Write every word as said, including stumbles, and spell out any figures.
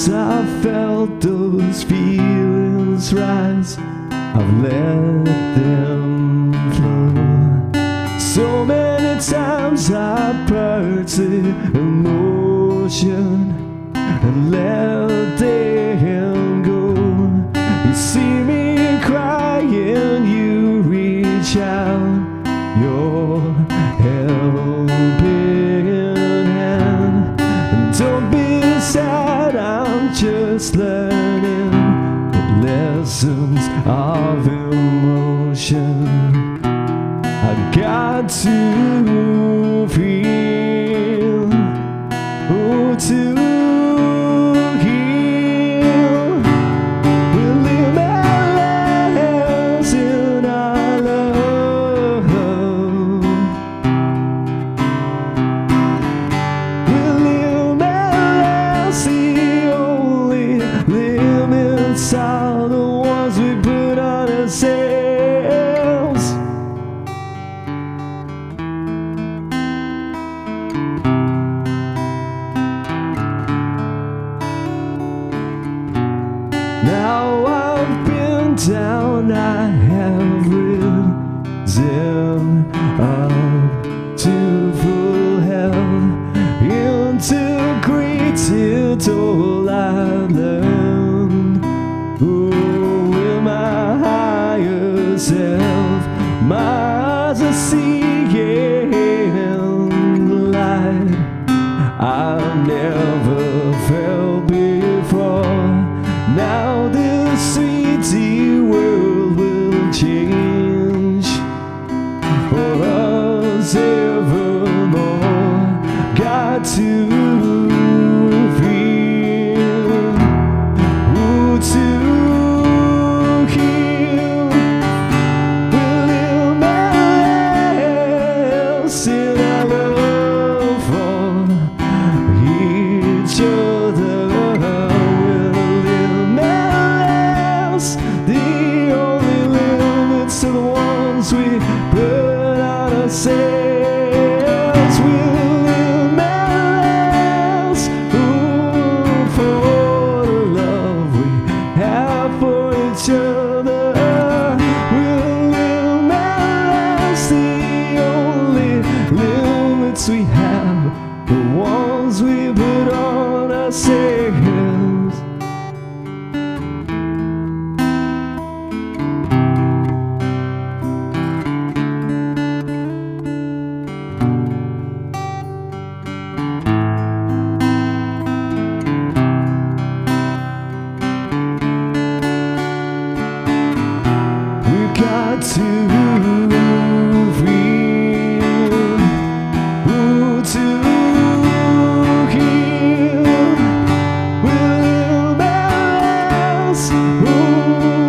Since I felt those feelings rise, I've let them flow. So many times I parted emotion and let them go. You see me crying, you reach out your helping hand. And don't be sad, I'm just learning the lessons of emotion. I got to feel, oh, to heal. We'll live our lives in our love. We'll live our lives, the only limits are the ones we put on ourselves. Now I've been down, I have risen up to full health, integrated all I've learned, oh, with my higher self. My eyes are seeing light I've never felt before. Now the world will change for us evermore. Got to feel, oh, to heal. We'll live our lives in our love for each other. We'll live our lives. The only limits are the ones we put on ourselves. We'll live our lives, ooh, for the love we have for each other. We'll live our lives, the only limits we have, the ones we put on ourselves. To feel, oh, to heal. We'll live our lives, oh,